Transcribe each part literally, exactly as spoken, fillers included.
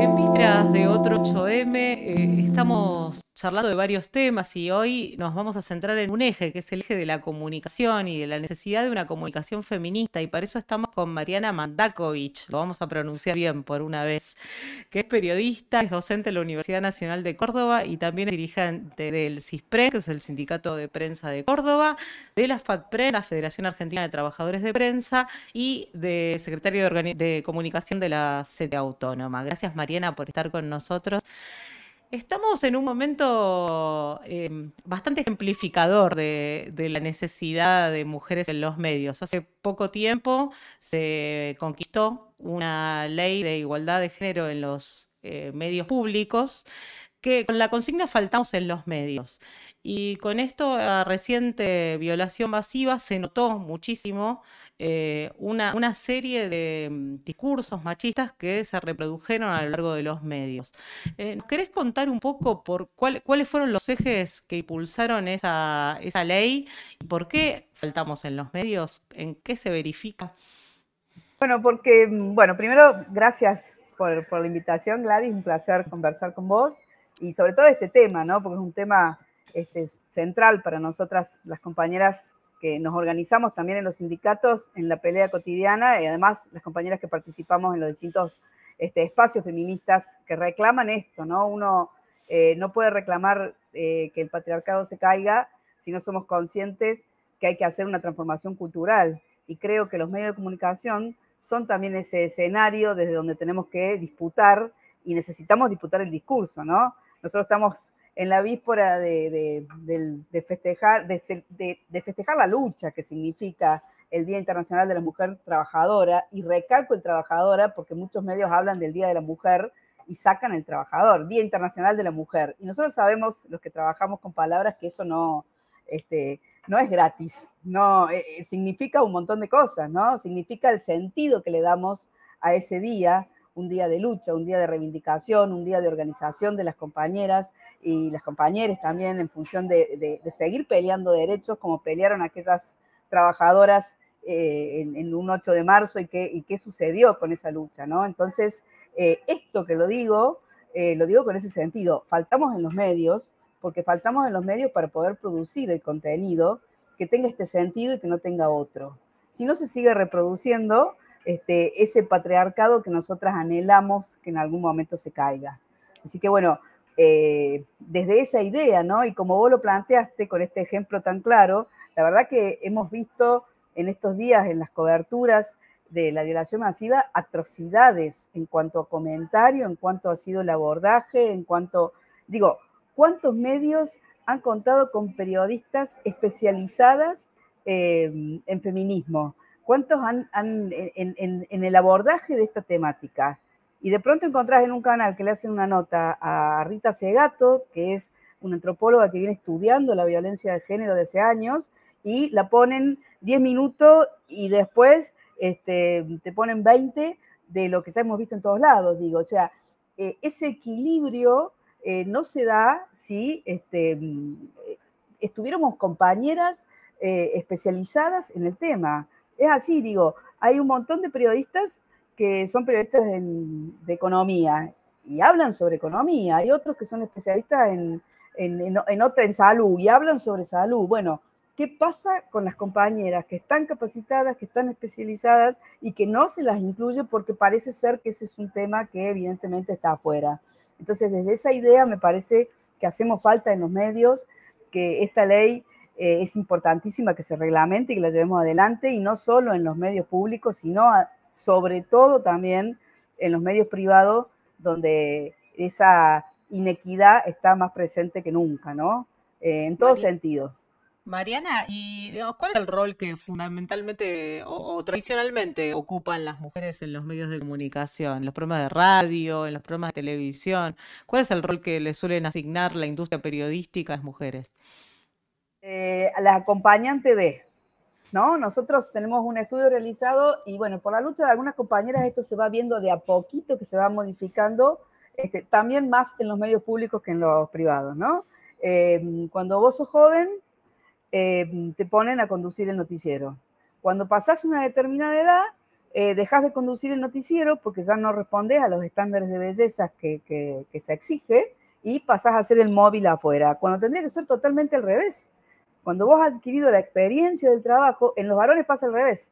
En vísperas de otro ocho eme eh, estamos charlando de varios temas y hoy nos vamos a centrar en un eje, que es el eje de la comunicación y de la necesidad de una comunicación feminista, y para eso estamos con Mariana Mandakovic, lo vamos a pronunciar bien por una vez, que es periodista, es docente en la Universidad Nacional de Córdoba y también es dirigente del CISPREN, que es el Sindicato de Prensa de Córdoba, de la FATPREN, la Federación Argentina de Trabajadores de Prensa, y de secretaria de, Organi de Comunicación de la C T A Autónoma. Gracias, Mariana, por estar con nosotros. Estamos en un momento eh, bastante ejemplificador de, de la necesidad de mujeres en los medios. Hace poco tiempo se conquistó una ley de igualdad de género en los eh, medios públicos, que con la consigna faltamos en los medios. Y con esta reciente violación masiva se notó muchísimo eh, una, una serie de discursos machistas que se reprodujeron a lo largo de los medios. Eh, ¿Nos querés contar un poco por cuál, cuáles fueron los ejes que impulsaron esa, esa ley? ¿Y por qué faltamos en los medios? ¿En qué se verifica? Bueno, porque, bueno, primero, gracias por, por la invitación, Gladys. Un placer conversar con vos. Y sobre todo este tema, ¿no? Porque es un tema este, central para nosotras, las compañeras que nos organizamos también en los sindicatos, en la pelea cotidiana, y además las compañeras que participamos en los distintos este, espacios feministas que reclaman esto, ¿no? Uno eh, no puede reclamar eh, que el patriarcado se caiga si no somos conscientes que hay que hacer una transformación cultural. Y creo que los medios de comunicación son también ese escenario desde donde tenemos que disputar, y necesitamos disputar el discurso, ¿no? Nosotros estamos en la víspora de, de, de, de, festejar, de, de, de festejar la lucha que significa el Día Internacional de la Mujer Trabajadora, y recalco el trabajadora porque muchos medios hablan del Día de la Mujer y sacan el trabajador, Día Internacional de la Mujer. Y nosotros sabemos, los que trabajamos con palabras, que eso no, este, no es gratis, no, eh, significa un montón de cosas, ¿no? Significa el sentido que le damos a ese día, un día de lucha, un día de reivindicación, un día de organización de las compañeras y las compañeras también en función de, de, de seguir peleando derechos como pelearon aquellas trabajadoras eh, en, en un ocho de marzo y qué y qué sucedió con esa lucha, ¿no? Entonces, eh, esto que lo digo, eh, lo digo con ese sentido. Faltamos en los medios, porque faltamos en los medios para poder producir el contenido que tenga este sentido y que no tenga otro. Si no se sigue reproduciendo, Este, ese patriarcado que nosotras anhelamos que en algún momento se caiga. Así que bueno, eh, desde esa idea, ¿no? Y como vos lo planteaste con este ejemplo tan claro, la verdad que hemos visto en estos días en las coberturas de la violación masiva atrocidades en cuanto a comentario, en cuanto ha sido el abordaje, en cuanto, digo, ¿cuántos medios han contado con periodistas especializadas eh, en feminismo? ¿Cuántos han, han en, en, en el abordaje de esta temática? Y de pronto encontrás en un canal que le hacen una nota a Rita Segato, que es una antropóloga que viene estudiando la violencia de género desde años, y la ponen diez minutos y después este, te ponen veinte de lo que ya hemos visto en todos lados, digo. O sea, eh, ese equilibrio eh, no se da si este, estuviéramos compañeras eh, especializadas en el tema. Es así, digo, hay un montón de periodistas que son periodistas en, de economía y hablan sobre economía. Hay otros que son especialistas en, en, en, en otra, en salud, y hablan sobre salud. Bueno, ¿qué pasa con las compañeras que están capacitadas, que están especializadas y que no se las incluye porque parece ser que ese es un tema que evidentemente está afuera? Entonces, desde esa idea me parece que hacemos falta en los medios, que esta ley... Eh, es importantísima que se reglamente y que la llevemos adelante, y no solo en los medios públicos, sino a, sobre todo también en los medios privados, donde esa inequidad está más presente que nunca, ¿no? Eh, en todo Mariana, sentido. Mariana, ¿y digamos, cuál es el rol que fundamentalmente o, o tradicionalmente ocupan las mujeres en los medios de comunicación, en los programas de radio, en los programas de televisión? ¿Cuál es el rol que le suelen asignar la industria periodística a las mujeres? Eh, la acompañante de, ¿no? Nosotros tenemos un estudio realizado y, bueno, por la lucha de algunas compañeras esto se va viendo de a poquito, que se va modificando, este, también más en los medios públicos que en los privados, ¿no? Eh, cuando vos sos joven, eh, te ponen a conducir el noticiero. Cuando pasás una determinada edad, eh, dejas de conducir el noticiero porque ya no respondes a los estándares de belleza que, que, que se exige y pasás a ser el móvil afuera, cuando tendría que ser totalmente al revés. Cuando vos has adquirido la experiencia del trabajo, en los varones pasa al revés.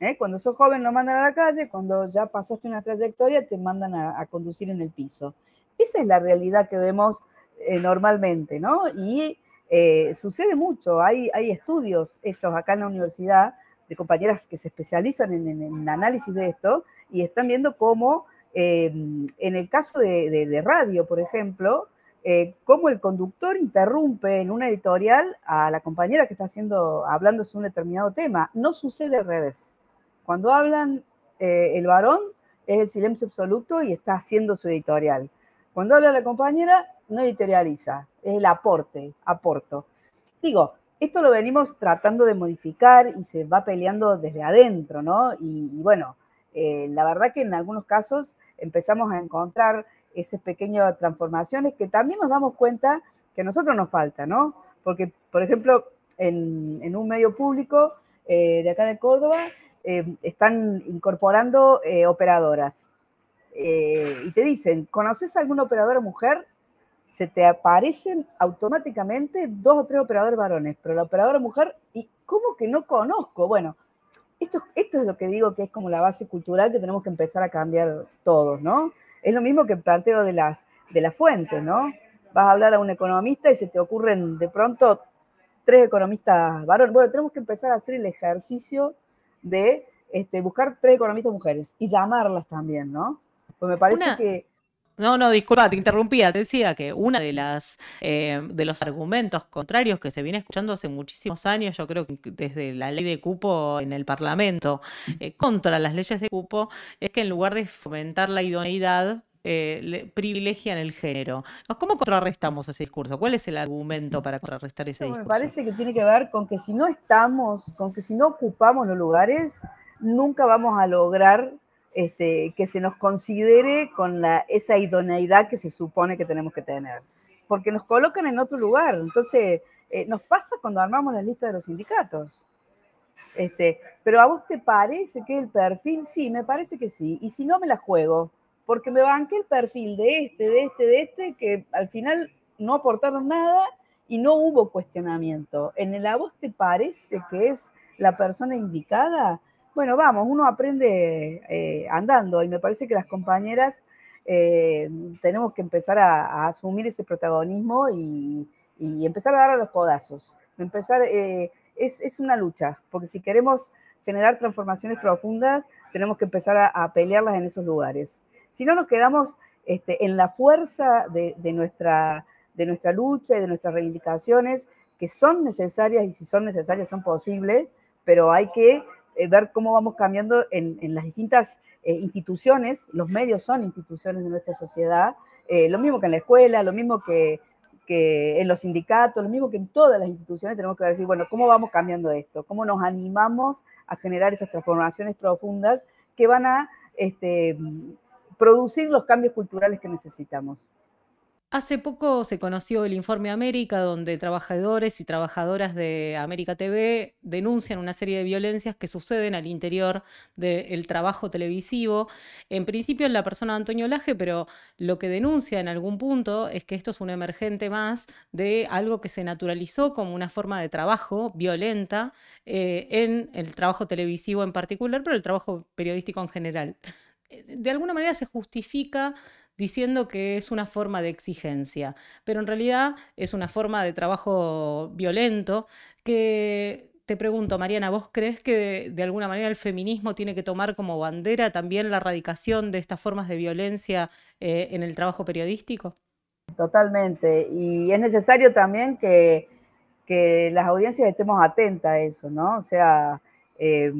¿Eh? Cuando sos joven lo mandan a la calle, cuando ya pasaste una trayectoria te mandan a, a conducir en el piso. Esa es la realidad que vemos eh, normalmente, ¿no? Y eh, sucede mucho, hay, hay estudios hechos acá en la universidad de compañeras que se especializan en, en, en análisis de esto y están viendo cómo, eh, en el caso de, de, de radio, por ejemplo, eh, cómo el conductor interrumpe en una editorial a la compañera que está haciendo, hablando sobre un determinado tema. No sucede al revés. Cuando hablan eh, el varón, es el silencio absoluto y está haciendo su editorial. Cuando habla la compañera, no editorializa, es el aporte, aporto. Digo, esto lo venimos tratando de modificar y se va peleando desde adentro, ¿no? Y, y bueno, eh, la verdad que en algunos casos empezamos a encontrar esas pequeñas transformaciones que también nos damos cuenta que a nosotros nos falta, ¿no? Porque, por ejemplo, en, en un medio público eh, de acá de Córdoba, Eh, están incorporando eh, operadoras eh, y te dicen, ¿conoces alguna operadora mujer? Se te aparecen automáticamente dos o tres operadores varones, pero la operadora mujer, ¿y cómo que no conozco? Bueno, esto, esto es lo que digo que es como la base cultural que tenemos que empezar a cambiar todos, ¿no? Es lo mismo que planteo de las, de las fuentes, ¿no? Vas a hablar a un economista y se te ocurren de pronto tres economistas varones. Bueno, tenemos que empezar a hacer el ejercicio de este, buscar tres economistas mujeres y llamarlas también, ¿no? Pues me parece una... que... No, no, disculpa, te interrumpía. Te decía que uno de, eh, de los argumentos contrarios que se viene escuchando hace muchísimos años, yo creo que desde la ley de cupo en el Parlamento, eh, contra las leyes de cupo, es que en lugar de fomentar la idoneidad, eh, le privilegian el género. ¿Cómo contrarrestamos ese discurso? ¿Cuál es el argumento para contrarrestar ese discurso? Me parece que tiene que ver con que si no estamos, con que si no ocupamos los lugares, nunca vamos a lograr este, que se nos considere con la, esa idoneidad que se supone que tenemos que tener. Porque nos colocan en otro lugar. Entonces, eh, nos pasa cuando armamos las listas de los sindicatos. Este, ¿pero a vos te parece que el perfil? Sí, me parece que sí. Y si no, me la juego. Porque me banqué el perfil de este, de este, de este, que al final no aportaron nada y no hubo cuestionamiento. ¿En el a vos te parece que es la persona indicada? Bueno, vamos, uno aprende eh, andando y me parece que las compañeras eh, tenemos que empezar a, a asumir ese protagonismo y, y empezar a dar a los codazos. Empezar, eh, es, es una lucha, porque si queremos generar transformaciones profundas, tenemos que empezar a, a pelearlas en esos lugares. Si no nos quedamos este, en la fuerza de, de, nuestra, de nuestra lucha y de nuestras reivindicaciones, que son necesarias y si son necesarias son posibles, pero hay que eh, ver cómo vamos cambiando en, en las distintas eh, instituciones, los medios son instituciones de nuestra sociedad, eh, lo mismo que en la escuela, lo mismo que, que en los sindicatos, lo mismo que en todas las instituciones tenemos que decir, bueno, ¿cómo vamos cambiando esto? ¿Cómo nos animamos a generar esas transformaciones profundas que van a... Este, producir los cambios culturales que necesitamos? Hace poco se conoció el informe América, donde trabajadores y trabajadoras de América T V denuncian una serie de violencias que suceden al interior del trabajo televisivo. En principio en la persona de Antonio Laje, pero lo que denuncia en algún punto es que esto es un emergente más de algo que se naturalizó como una forma de trabajo violenta eh, en el trabajo televisivo en particular, pero el trabajo periodístico en general. De alguna manera se justifica diciendo que es una forma de exigencia, pero en realidad es una forma de trabajo violento que, te pregunto, Mariana, ¿vos crees que de, de alguna manera el feminismo tiene que tomar como bandera también la erradicación de estas formas de violencia eh, en el trabajo periodístico? Totalmente, y es necesario también que, que las audiencias estemos atentas a eso, ¿no? O sea, eh,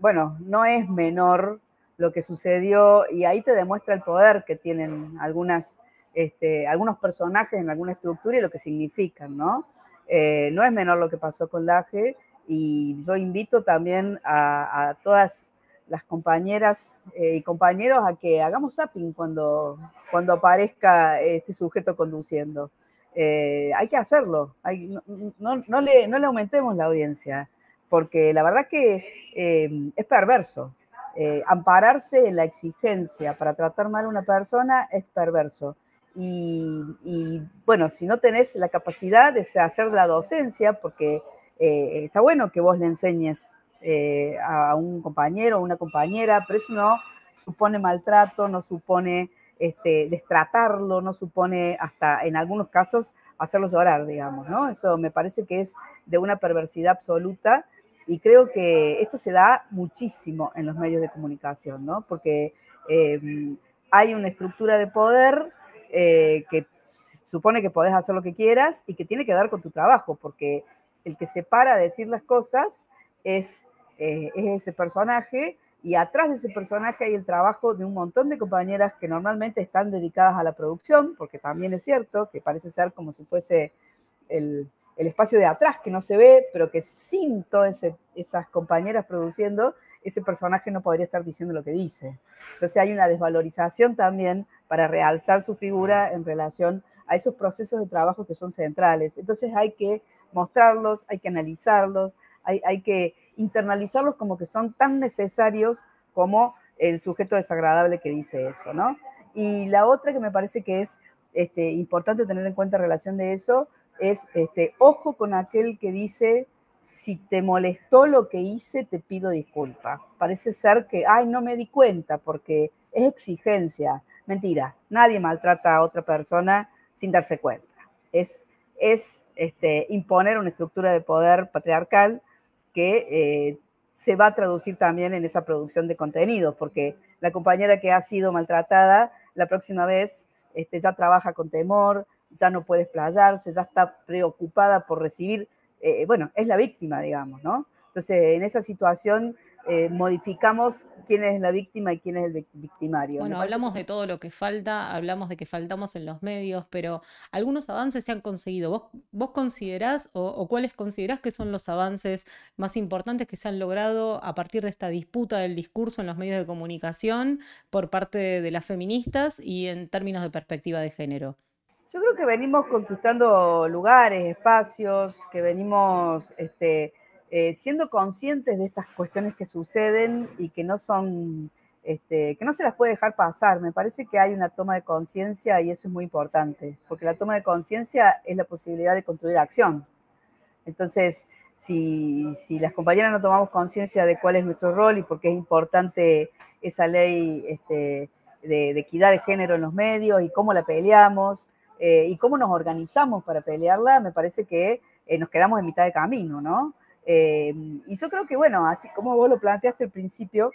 bueno, no es menor lo que sucedió, y ahí te demuestra el poder que tienen algunas, este, algunos personajes en alguna estructura y lo que significan, ¿no? Eh, no es menor lo que pasó con Laje, y yo invito también a, a todas las compañeras eh, y compañeros a que hagamos zapping cuando, cuando aparezca este sujeto conduciendo. Eh, hay que hacerlo, hay, no, no, no, le, no le aumentemos la audiencia, porque la verdad que eh, es perverso. Eh, ampararse en la exigencia para tratar mal a una persona es perverso. Y, y bueno, si no tenés la capacidad de hacer la docencia, porque eh, está bueno que vos le enseñes eh, a un compañero o una compañera, pero eso no supone maltrato, no supone este, destratarlo, no supone hasta en algunos casos hacerlos llorar, digamos, ¿no? Eso me parece que es de una perversidad absoluta. Y creo que esto se da muchísimo en los medios de comunicación, ¿no? Porque eh, hay una estructura de poder eh, que supone que podés hacer lo que quieras y que tiene que ver con tu trabajo, porque el que se para a decir las cosas es, eh, es ese personaje, y atrás de ese personaje hay el trabajo de un montón de compañeras que normalmente están dedicadas a la producción, porque también es cierto que parece ser como si fuese el... el espacio de atrás que no se ve, pero que sin todas esas compañeras produciendo, ese personaje no podría estar diciendo lo que dice. Entonces hay una desvalorización también para realzar su figura en relación a esos procesos de trabajo que son centrales. Entonces hay que mostrarlos, hay que analizarlos, hay, hay que internalizarlos como que son tan necesarios como el sujeto desagradable que dice eso, ¿no? Y la otra que me parece que es este, importante tener en cuenta en relación de eso es, este, ojo con aquel que dice, si te molestó lo que hice, te pido disculpa. Parece ser que, ay, no me di cuenta, porque es exigencia. Mentira, nadie maltrata a otra persona sin darse cuenta. Es, es este, imponer una estructura de poder patriarcal que eh, se va a traducir también en esa producción de contenidos, porque la compañera que ha sido maltratada, la próxima vez este, ya trabaja con temor, ya no puede explayarse, ya está preocupada por recibir, eh, bueno, es la víctima, digamos, ¿no? Entonces, en esa situación eh, modificamos quién es la víctima y quién es el victimario. Bueno, hablamos de todo lo que falta, hablamos de que faltamos en los medios, pero algunos avances se han conseguido. ¿Vos, vos considerás o, o cuáles considerás que son los avances más importantes que se han logrado a partir de esta disputa del discurso en los medios de comunicación por parte de las feministas y en términos de perspectiva de género? Yo creo que venimos conquistando lugares, espacios, que venimos este, eh, siendo conscientes de estas cuestiones que suceden y que no son, este, que no se las puede dejar pasar. Me parece que hay una toma de conciencia y eso es muy importante, porque la toma de conciencia es la posibilidad de construir acción. Entonces, si, si las compañeras no tomamos conciencia de cuál es nuestro rol y por qué es importante esa ley este, de, de equidad de género en los medios y cómo la peleamos, Eh, y cómo nos organizamos para pelearla, me parece que eh, nos quedamos en mitad de camino, ¿no? Eh, y yo creo que, bueno, así como vos lo planteaste al principio,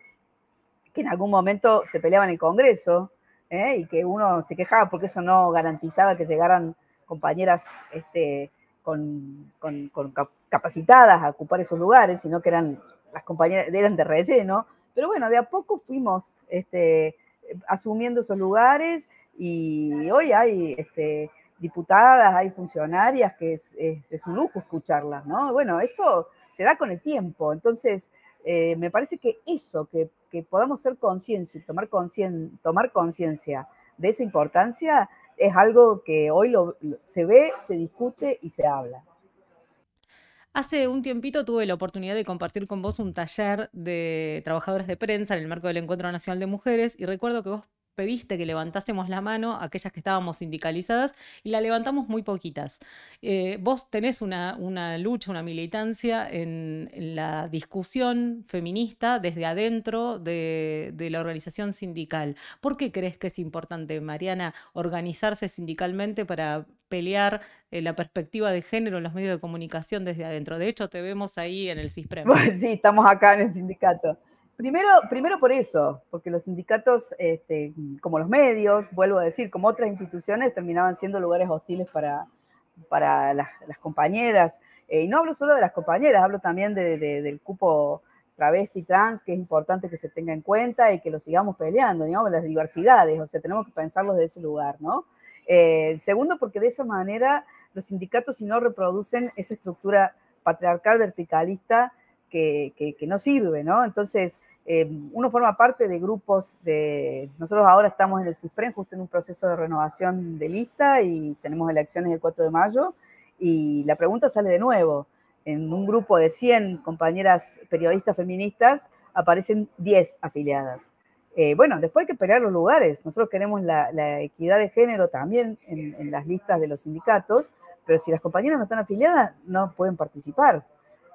que en algún momento se peleaba en el Congreso ¿eh? y que uno se quejaba porque eso no garantizaba que llegaran compañeras este, con, con, con capacitadas a ocupar esos lugares, sino que eran las compañeras eran de relleno. Pero bueno, de a poco fuimos este, asumiendo esos lugares. Y hoy hay este, diputadas, hay funcionarias que es, es, es un lujo escucharlas, ¿no? Bueno, esto se da con el tiempo, entonces eh, me parece que eso, que, que podamos ser conscientes y tomar conciencia tomar conciencia de esa importancia es algo que hoy lo, lo, se ve, se discute y se habla. Hace un tiempito tuve la oportunidad de compartir con vos un taller de trabajadores de prensa en el marco del Encuentro Nacional de Mujeres y recuerdo que vos pediste que levantásemos la mano aquellas que estábamos sindicalizadas y la levantamos muy poquitas. Eh, vos tenés una, una lucha, una militancia en, en la discusión feminista desde adentro de, de la organización sindical. ¿Por qué crees que es importante, Mariana, organizarse sindicalmente para pelear eh, la perspectiva de género en los medios de comunicación desde adentro? De hecho, te vemos ahí en el CISPREN. Bueno, sí, estamos acá en el sindicato. Primero, primero por eso, porque los sindicatos, este, como los medios, vuelvo a decir, como otras instituciones, terminaban siendo lugares hostiles para, para las, las compañeras. Eh, y no hablo solo de las compañeras, hablo también de, de, del cupo travesti trans, que es importante que se tenga en cuenta y que lo sigamos peleando, digamos, las diversidades, o sea, tenemos que pensarlos desde ese lugar, ¿no? Eh, segundo, porque de esa manera los sindicatos si no reproducen esa estructura patriarcal verticalista, Que, que, que no sirve, ¿no? Entonces, eh, uno forma parte de grupos de... Nosotros ahora estamos en el CISPREN, justo en un proceso de renovación de lista y tenemos elecciones el cuatro de mayo y la pregunta sale de nuevo. En un grupo de cien compañeras periodistas feministas aparecen diez afiliadas. Eh, bueno, después hay que pelear los lugares. Nosotros queremos la, la equidad de género también en, en las listas de los sindicatos, pero si las compañeras no están afiliadas, no pueden participar.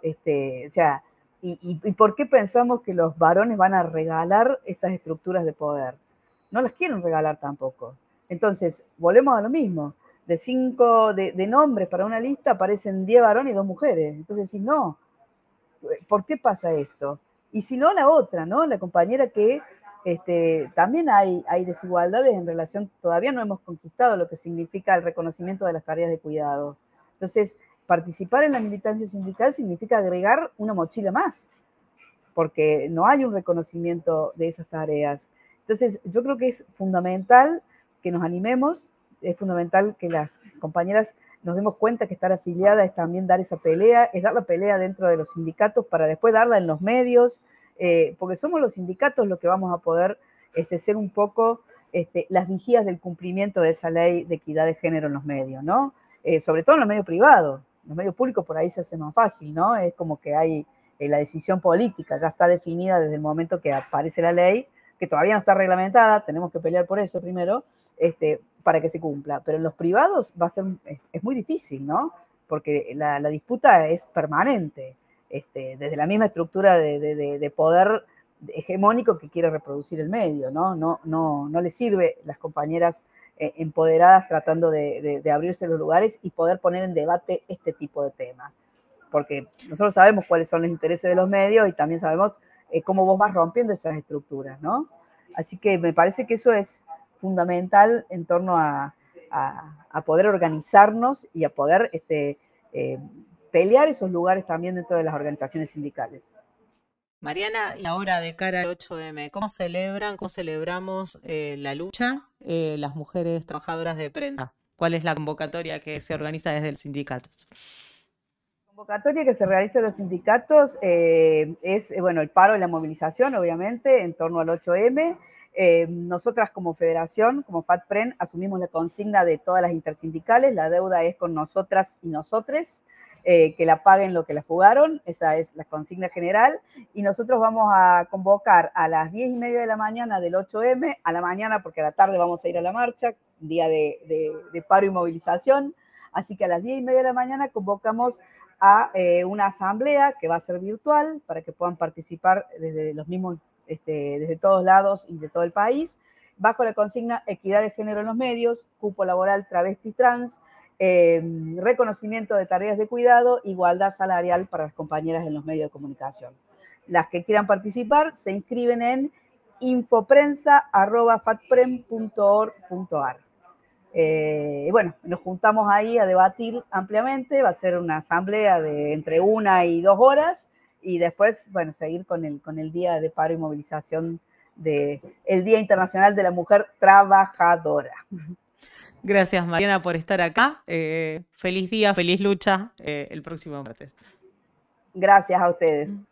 Este, o sea, y, y, ¿y por qué pensamos que los varones van a regalar esas estructuras de poder? No las quieren regalar tampoco. Entonces, volvemos a lo mismo. De cinco de, de nombres para una lista aparecen diez varones y dos mujeres. Entonces, si no, ¿por qué pasa esto? Y si no, la otra, ¿no? La compañera que... Este, también hay, hay desigualdades en relación, todavía no hemos conquistado lo que significa el reconocimiento de las tareas de cuidado. Entonces, participar en la militancia sindical significa agregar una mochila más, porque no hay un reconocimiento de esas tareas. Entonces, yo creo que es fundamental que nos animemos, es fundamental que las compañeras nos demos cuenta que estar afiliada es también dar esa pelea, es dar la pelea dentro de los sindicatos para después darla en los medios, Eh, porque somos los sindicatos los que vamos a poder este, ser un poco este, las vigías del cumplimiento de esa ley de equidad de género en los medios, ¿no? Eh, sobre todo en los medios privados, en los medios públicos por ahí se hace más fácil, ¿no? Es como que hay eh, la decisión política, ya está definida desde el momento que aparece la ley, que todavía no está reglamentada, tenemos que pelear por eso primero, este, para que se cumpla. Pero en los privados va a ser, es, es muy difícil, ¿no? Porque la, la disputa es permanente. Este, desde la misma estructura de, de, de poder hegemónico que quiere reproducir el medio, ¿no? No, no, no les sirve las compañeras eh, empoderadas tratando de, de, de abrirse los lugares y poder poner en debate este tipo de temas. Porque nosotros sabemos cuáles son los intereses de los medios y también sabemos eh, cómo vos vas rompiendo esas estructuras, ¿no? Así que me parece que eso es fundamental en torno a, a, a poder organizarnos y a poder... Este, eh, pelear esos lugares también dentro de las organizaciones sindicales. Mariana, y ahora de cara al ocho eme, ¿cómo celebran, cómo celebramos eh, la lucha eh, las mujeres trabajadoras de prensa? ¿Cuál es la convocatoria que se organiza desde los sindicatos? La convocatoria que se realiza en los sindicatos eh, es, bueno, el paro y la movilización, obviamente, en torno al ocho eme. Eh, nosotras como federación, como FATPREN, asumimos la consigna de todas las intersindicales, la deuda es con nosotras y nosotres, Eh, que la paguen lo que la jugaron, esa es la consigna general, y nosotros vamos a convocar a las diez y media de la mañana del ocho eme, a la mañana porque a la tarde vamos a ir a la marcha, día de, de, de paro y movilización, así que a las diez y media de la mañana convocamos a eh, una asamblea que va a ser virtual para que puedan participar desde los mismos, este, desde todos lados y de todo el país, bajo la consigna equidad de género en los medios, cupo laboral travesti trans, Eh, reconocimiento de tareas de cuidado, igualdad salarial para las compañeras en los medios de comunicación. Las que quieran participar se inscriben en infoprensa arroba fatpren punto org punto ar. Eh, bueno, nos juntamos ahí a debatir ampliamente, va a ser una asamblea de entre una y dos horas y después, bueno, seguir con el, con el día de paro y movilización del de, Día Internacional de la Mujer Trabajadora. Gracias, Mariana, por estar acá. Eh, feliz día, feliz lucha eh, el próximo martes. Gracias a ustedes.